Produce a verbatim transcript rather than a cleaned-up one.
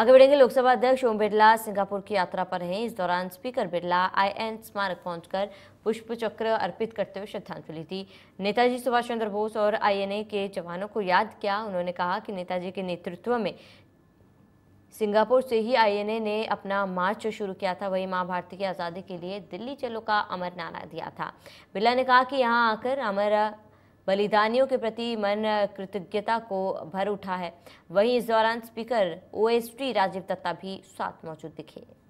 आगे बढ़ेंगे। लोकसभा अध्यक्ष ओम बिरला सिंगापुर की यात्रा पर हैं। इस दौरान speaker Birla I N A स्मारक पहुंचकर पुष्प चक्र अर्पित करते हुए श्रद्धांजलि दी। नेताजी सुभाष चंद्र बोस और आई एन ए के जवानों को याद किया। उन्होंने कहा कि नेताजी के नेतृत्व में सिंगापुर से ही आई एन ए ने अपना मार्च शुरू किया था, वही मां भारती की आज़ादी के लिए दिल्ली चलो का अमर नारा दिया था। बिरला ने कहा कि यहाँ आकर अमर बलिदानियों के प्रति मन कृतज्ञता को भर उठा है। वहीं इस दौरान स्पीकर ओएसटी राजीव दत्ता भी साथ मौजूद दिखे।